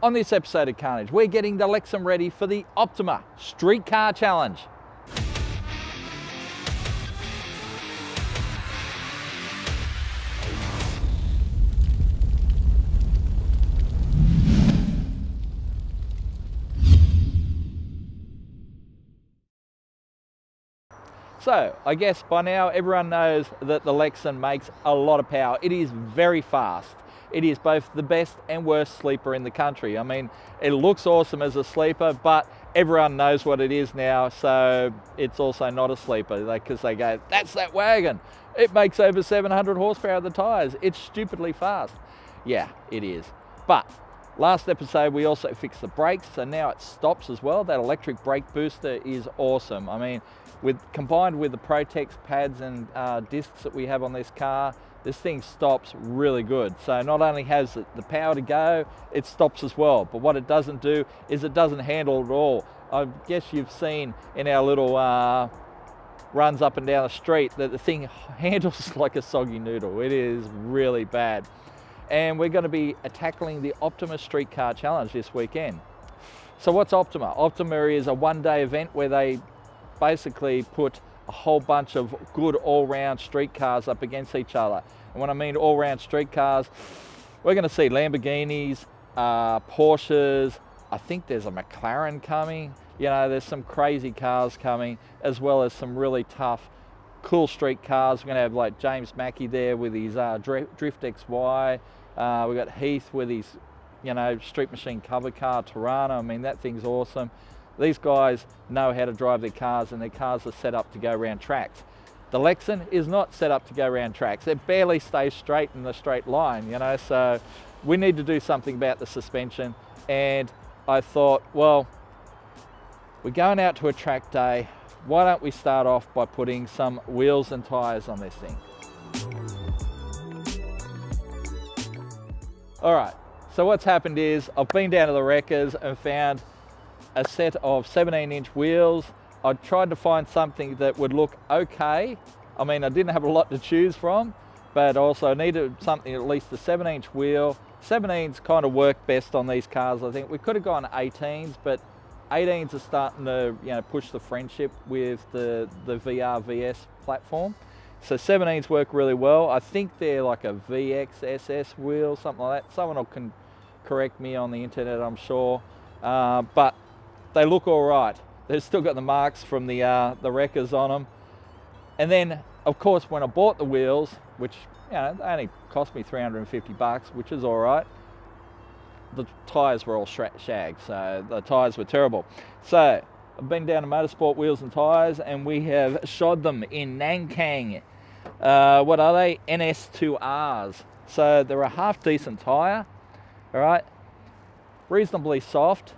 On this episode of Carnage, we're getting the Lexcen ready for the Optima Streetcar Challenge. So I guess by now everyone knows that the Lexcen makes a lot of power. It is very fast. It is both the best and worst sleeper in the country. I mean, it looks awesome as a sleeper, but everyone knows what it is now, so it's also not a sleeper because they go, that's that wagon. It makes over 700 horsepower of the tyres. It's stupidly fast. Yeah, it is. But last episode, we also fixed the brakes, so now it stops as well. That electric brake booster is awesome. I mean, combined with the Protex pads and discs that we have on this car, this thing stops really good. So not only has it the power to go, it stops as well. But what it doesn't do is it doesn't handle at all. I guess you've seen in our little runs up and down the street that the thing handles like a soggy noodle. It is really bad. And we're going to be tackling the Optima Streetcar Challenge this weekend. So what's Optima? Optima is a one-day event where they basically put a whole bunch of good all-round street cars up against each other. And when I mean all-round street cars, we're going to see Lamborghinis, Porsches, I think there's a McLaren coming. You know, there's some crazy cars coming, as well as some really tough cool street cars. We're going to have like James Mackey there with his Drift XY. We've got Heath with his, you know, Street Machine cover car, Tirana. I mean, that thing's awesome. These guys know how to drive their cars, and their cars are set up to go around tracks. The Lexcen is not set up to go around tracks. It barely stays straight in the straight line, you know, so we need to do something about the suspension. And I thought, well, we're going out to a track day. Why don't we start off by putting some wheels and tyres on this thing? All right, so what's happened is I've been down to the wreckers and found a set of 17-inch wheels. I tried to find something that would look okay. I mean, I didn't have a lot to choose from, but also I needed something at least a 7-inch wheel. 17s kind of work best on these cars, I think. We could have gone 18s, but 18s are starting to, you know, push the friendship with the VR/VS platform. So 17s work really well. I think they're like a VX SS wheel, something like that. Someone can correct me on the internet, I'm sure. But they look all right. They've still got the marks from the wreckers on them. And then, of course, when I bought the wheels, which, you know, they only cost me 350 bucks, which is all right, the tyres were all shagged, so the tyres were terrible. So I've been down to Motorsport Wheels and Tyres, and we have shod them in Nankang. What are they? NS2Rs. So they're a half decent tyre, all right, reasonably soft.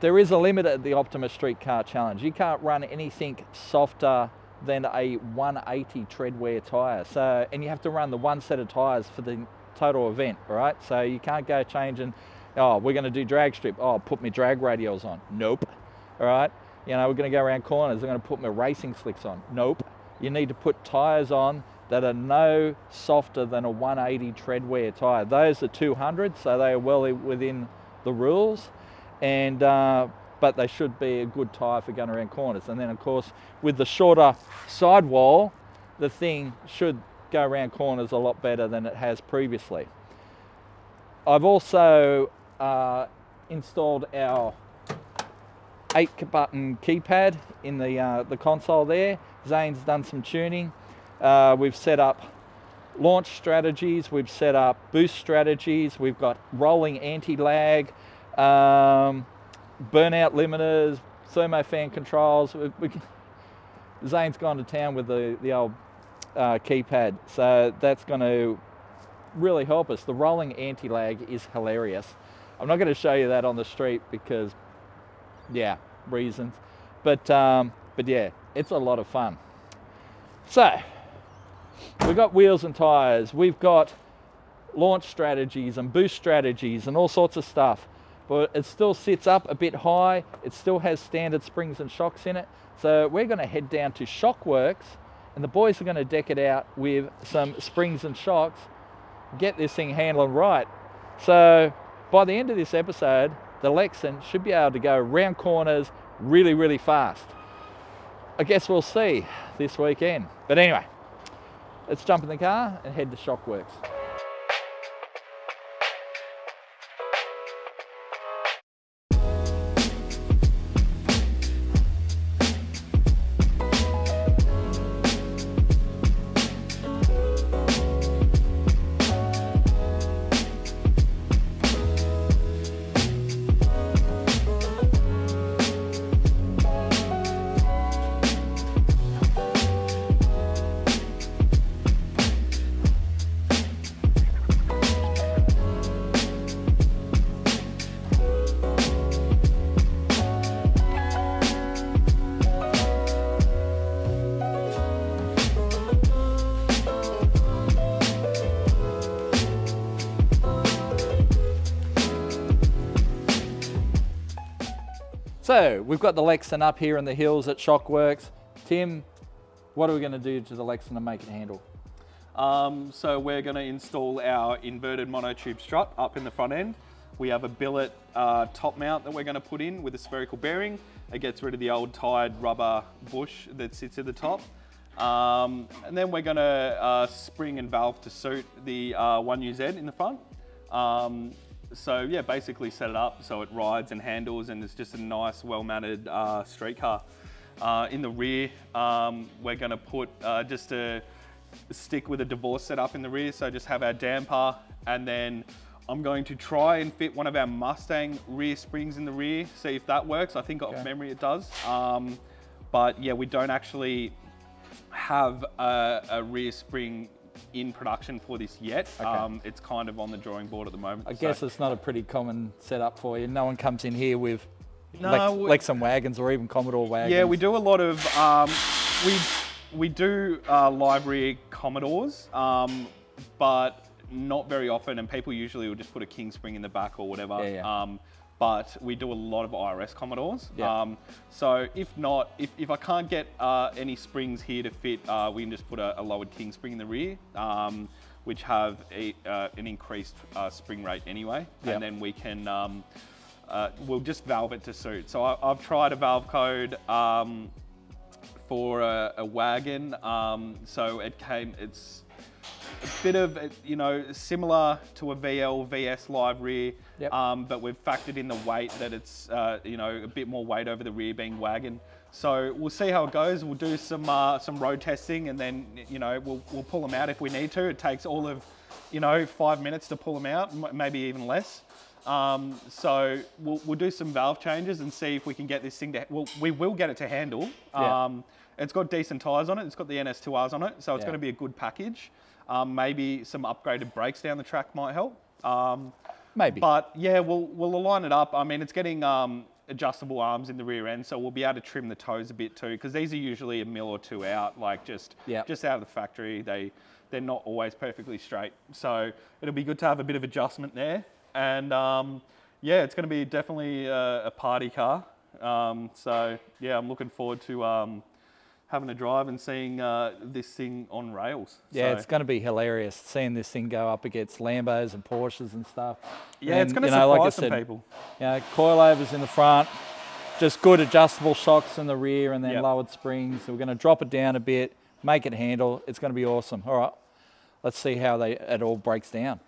There is a limit at the Optima Streetcar Challenge. You can't run anything softer than a 180 treadwear tyre. So, and you have to run the one set of tyres for the total event, right? So you can't go changing, oh, we're going to do drag strip, oh, put my drag radials on, nope. All right, you know, we're going to go around corners, I'm going to put my racing slicks on, nope. You need to put tires on that are no softer than a 180 treadwear tire. Those are 200, so they are well within the rules, and but they should be a good tire for going around corners. And then, of course, with the shorter sidewall, the thing should go around corners a lot better than it has previously. I've also installed our 8-button keypad in the console there. Zane's done some tuning. We've set up launch strategies, we've set up boost strategies, we've got rolling anti-lag, burnout limiters, thermofan controls. Zane's gone to town with the old keypad, so that's going to really help us. The rolling anti-lag is hilarious. I'm not going to show you that on the street because, yeah, reasons, but yeah, it's a lot of fun. So we've got wheels and tires, we've got launch strategies and boost strategies and all sorts of stuff, but it still sits up a bit high. It still has standard springs and shocks in it, so we're going to head down to Shockworks, and the boys are going to deck it out with some springs and shocks, get this thing handling right. So By the end of this episode, the Lexcen should be able to go round corners really, really fast. I guess we'll see this weekend. But anyway, let's jump in the car and head to Shockworks. So we've got the Lexcen up here in the hills at Shockworks. Tim, what are we going to do to the Lexcen to make it handle? So we're going to install our inverted monotube strut up in the front end. We have a billet top mount that we're going to put in with a spherical bearing. It gets rid of the old tired rubber bush that sits at the top. And then we're going to spring and valve to suit the 1UZ in the front. So yeah, basically set it up so it rides and handles and it's just a nice, well-mounted street car. In the rear, we're gonna put just a stick with a divorce set up in the rear, so just have our damper, and then I'm going to try and fit one of our Mustang rear springs in the rear, see if that works. I think off memory it does. But yeah, we don't actually have a rear spring in production for this yet. It's kind of on the drawing board at the moment. I guess it's not a pretty common setup for you. No one comes in here with Lexcen wagons or even Commodore wagons. Yeah, we do a lot of, we do live rear Commodores, but not very often, and people usually will just put a Kingspring in the back or whatever. Yeah, yeah. But we do a lot of IRS Commodores. Yeah. So if not, if I can't get any springs here to fit, we can just put a lowered Kingspring in the rear, which have an increased spring rate anyway. Yep. And then we can, we'll just valve it to suit. So I've tried a valve code for a wagon. So it's a bit of, you know, similar to a VL, VS Live Rear, yep. But we've factored in the weight that it's, you know, a bit more weight over the rear being wagon. So we'll see how it goes. We'll do some road testing, and then, you know, we'll pull them out if we need to. It takes all of, you know, 5 minutes to pull them out, maybe even less. So we'll do some valve changes and see if we can get this thing to, well, we will get it to handle. Yeah. It's got decent tyres on it. It's got the NS2Rs on it. So it's going to be a good package. Maybe some upgraded brakes down the track might help. Maybe. But yeah, we'll align it up. I mean, it's getting adjustable arms in the rear end, so we'll be able to trim the toes a bit too, because these are usually a mil or two out, like just out of the factory. They're not always perfectly straight. So it'll be good to have a bit of adjustment there. And yeah, it's going to be definitely a party car. So yeah, I'm looking forward to having a drive and seeing this thing on rails. Yeah, so it's going to be hilarious seeing this thing go up against Lambos and Porsches and stuff. Yeah, and it's going to surprise some people. Yeah, you know, coilovers in the front, just good adjustable shocks in the rear, and then lowered springs. So we're going to drop it down a bit, make it handle. It's going to be awesome. All right, let's see how it all breaks down.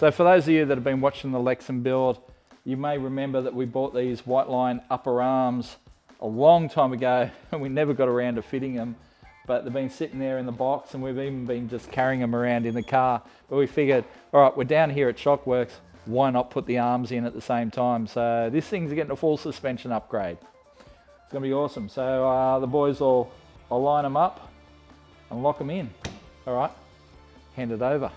So for those of you that have been watching the Lexcen build, you may remember that we bought these White Line upper arms a long time ago and we never got around to fitting them, but they've been sitting there in the box and we've even been just carrying them around in the car. But we figured, all right, we're down here at Shockworks, why not put the arms in at the same time? So this thing's getting a full suspension upgrade. It's gonna be awesome. So the boys will line them up and lock them in. All right, hand it over.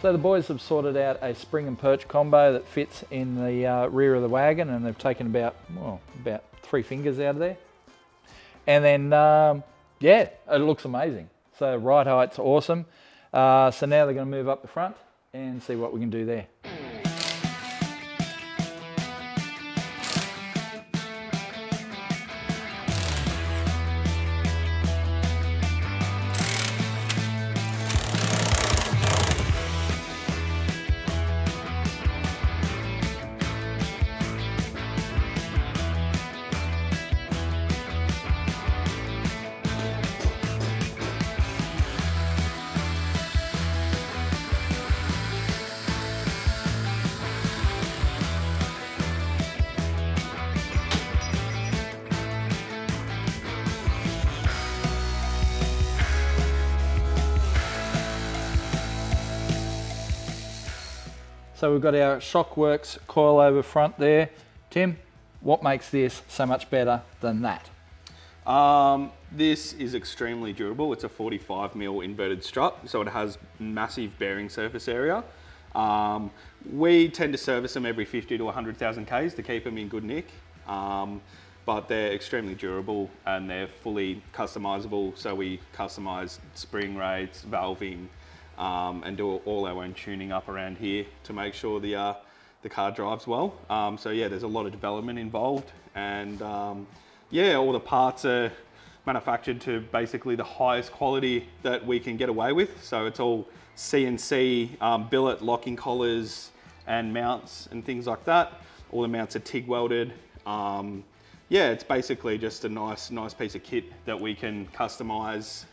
So the boys have sorted out a spring and perch combo that fits in the rear of the wagon, and they've taken about 3 fingers out of there. And then, yeah, it looks amazing. So ride height's awesome. So now they're gonna move up the front and see what we can do there. So we've got our Shockworks coilover front there. Tim, what makes this so much better than that? This is extremely durable. It's a 45 mil inverted strut, so it has massive bearing surface area. We tend to service them every 50 to 100,000 Ks to keep them in good nick, but they're extremely durable and they're fully customizable. So we customize spring rates, valving, and do all our own tuning up around here to make sure the car drives well. So yeah, there's a lot of development involved, and yeah, all the parts are manufactured to basically the highest quality that we can get away with. So it's all CNC, billet, locking collars and mounts and things like that. All the mounts are TIG welded. Yeah, it's basically just a nice piece of kit that we can customize.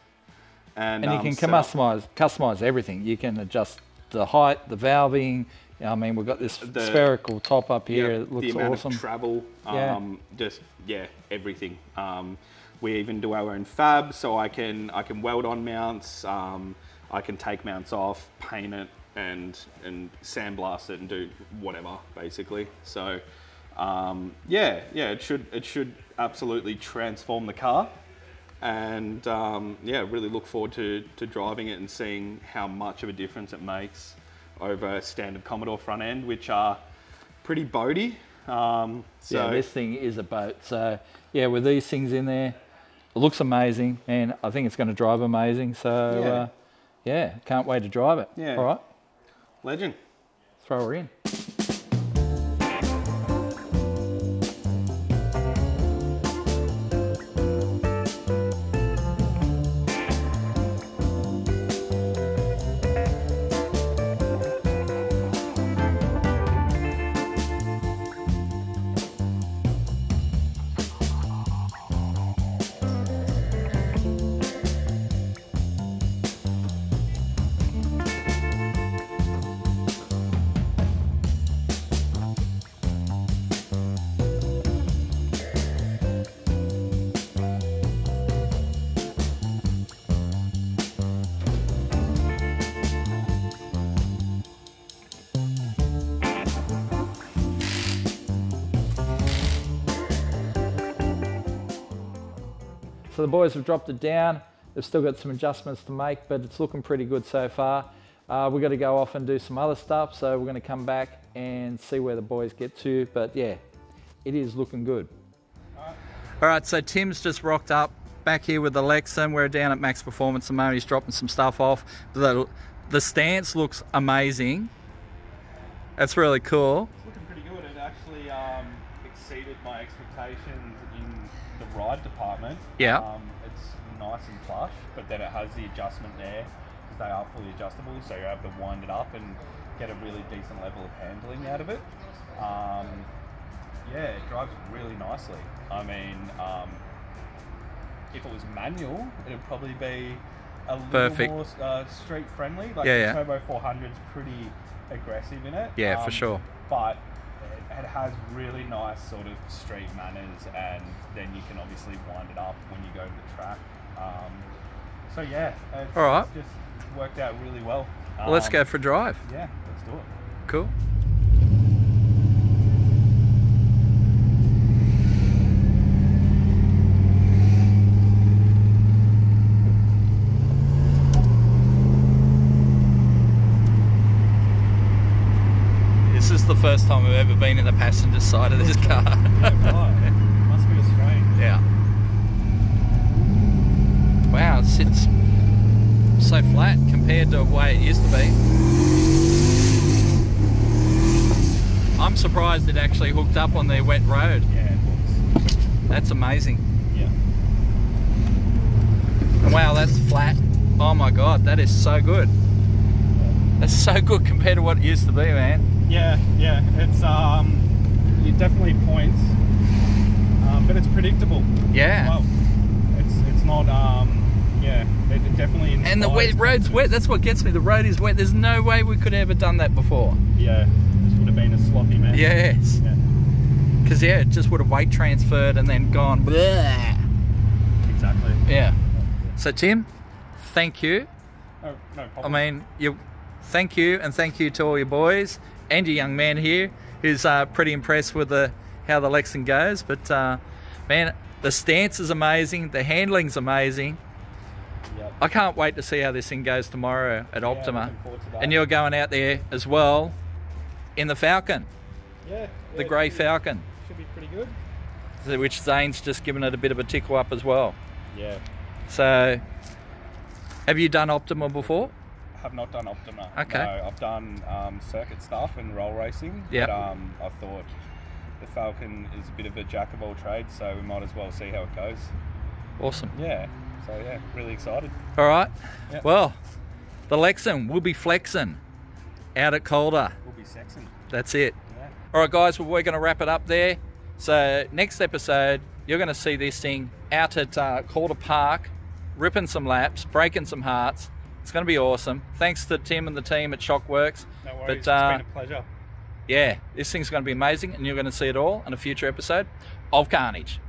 And you can customize everything. You can adjust the height, the valving. I mean, we've got this spherical top up here. Yep, it looks awesome. The amount of travel, just, yeah, everything. We even do our own fab, so I can weld on mounts. I can take mounts off, paint it, and sandblast it, and do whatever basically. So, yeah, it should absolutely transform the car. And yeah, really look forward to driving it and seeing how much of a difference it makes over standard Commodore front end, which are pretty boaty. So yeah, this thing is a boat. So yeah, with these things in there, it looks amazing, and I think it's going to drive amazing. So yeah, yeah, can't wait to drive it. Yeah, all right, legend. Throw her in. So the boys have dropped it down. They've still got some adjustments to make, but it's looking pretty good so far. We've got to go off and do some other stuff, so we're going to come back and see where the boys get to. But yeah, it is looking good. All right, so Tim's just rocked up back here with the Lexcen. We're down at Max Performance at the moment. He's dropping some stuff off. The stance looks amazing. That's really cool. It's looking pretty good. It actually exceeded my expectations in the ride department. Yeah, it's nice and plush, but then it has the adjustment there. they are fully adjustable, so you have to wind it up and get a really decent level of handling out of it. Yeah, it drives really nicely. I mean, if it was manual, it would probably be a little more street friendly. Like the Turbo 400 is pretty aggressive in it. Yeah, for sure. But it has really nice sort of street manners, and then you can obviously wind it up when you go to the track. So yeah, it's just worked out really well. Well, let's go for a drive. Yeah, let's do it. Cool. This is the first time I've ever been in the passenger side of this car. Must be strange. Yeah. Wow, it sits so flat compared to the way it used to be. I'm surprised it actually hooked up on their wet road. Yeah, it was. That's amazing. Yeah. Wow, that's flat. Oh my god, that is so good. That's so good compared to what it used to be, man. Yeah, yeah, it's it definitely points, but it's predictable. Yeah. Well, it's not it definitely. And the road's wet. That's what gets me. The road is wet. There's no way we could have ever done that before. Yeah, this would have been a sloppy mess. Yes. Because yeah, it just would have weight transferred and then gone. Bleh. Exactly. Yeah. So Tim, thank you. Oh, no problem. I mean, thank you, and thank you to all your boys. And a young man here who's pretty impressed with how the Lexcen goes, but man, the stance is amazing, the handling's amazing. Yep. I can't wait to see how this thing goes tomorrow at Optima. And you're going out there as well in the Falcon. Yeah. The grey Falcon. Should be pretty good. Which Zane's just given it a bit of a tickle up as well. Yeah. So, have you done Optima before? Have not done Optima. Okay. No, I've done circuit stuff and roll racing. Yeah. But I thought the Falcon is a bit of a jack of all trades, so we might as well see how it goes. Awesome. Yeah. So yeah, really excited. All right. Yep. Well, the Lexcen will be flexing out at Calder. We'll be sexing. That's it. Yeah. All right, guys. Well, we're going to wrap it up there. So next episode, you're going to see this thing out at Calder Park, ripping some laps, breaking some hearts. It's going to be awesome. Thanks to Tim and the team at Shockworks. No worries, it's been a pleasure. Yeah, this thing's going to be amazing, and you're going to see it all in a future episode of Carnage.